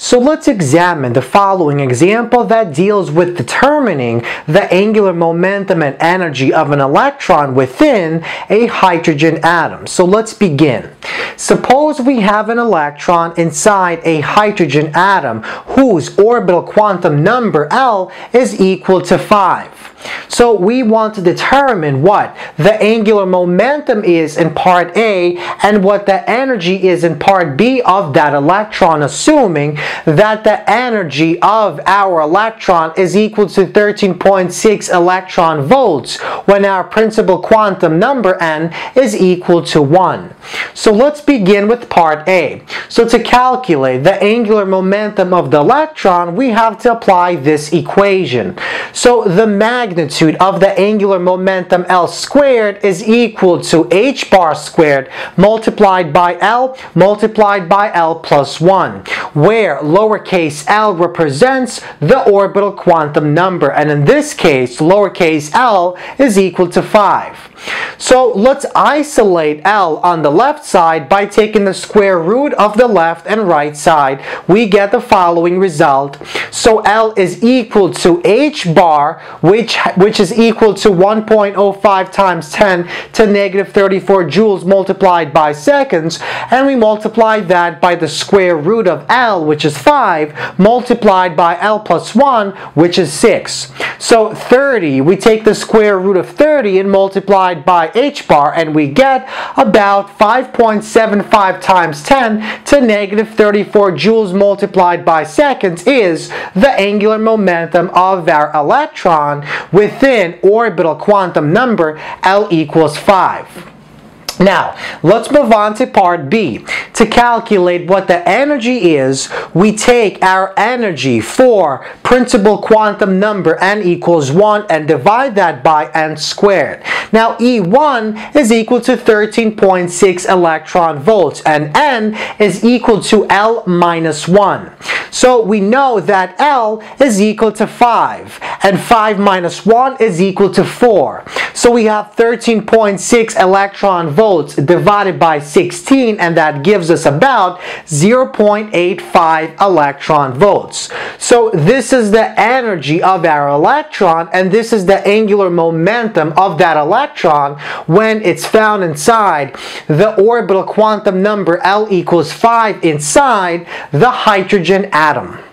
So let's examine the following example that deals with determining the angular momentum and energy of an electron within a hydrogen atom. So let's begin. Suppose we have an electron inside a hydrogen atom whose orbital quantum number L is equal to 5. So we want to determine what the angular momentum is in part A and what the energy is in part B of that electron, assuming that the energy of our electron is equal to 13.6 electron volts when our principal quantum number N is equal to 1. So let's begin with part A. So to calculate the angular momentum of the electron, we have to apply this equation. So the magnitude of the angular momentum L squared is equal to h-bar squared multiplied by L multiplied by L plus 1, where lowercase l represents the orbital quantum number, and in this case lowercase l is equal to 5. So let's isolate L on the left side by taking the square root of the left and right side. We get the following result. So L is equal to h-bar, which is equal to 1.05 times 10 to negative 34 joules multiplied by seconds, and we multiply that by the square root of L, which is 5, multiplied by L plus 1, which is 6. So 30, we take the square root of 30 and multiply by h-bar, and we get about 5.75 times 10 to negative 34 joules multiplied by seconds is the angular momentum of our electron within orbital quantum number L equals 5. Now, let's move on to part B. To calculate what the energy is, we take our energy for principal quantum number N equals 1 and divide that by N squared. Now, E1 is equal to 13.6 electron volts and N is equal to L minus 1. So we know that L is equal to 5 and 5 minus 1 is equal to 4. So we have 13.6 electron volts divided by 16, and that gives us about 0.85 electron volts. So this is the energy of our electron, and this is the angular momentum of that electron when it's found inside the orbital quantum number L equals 5 inside the hydrogen atom.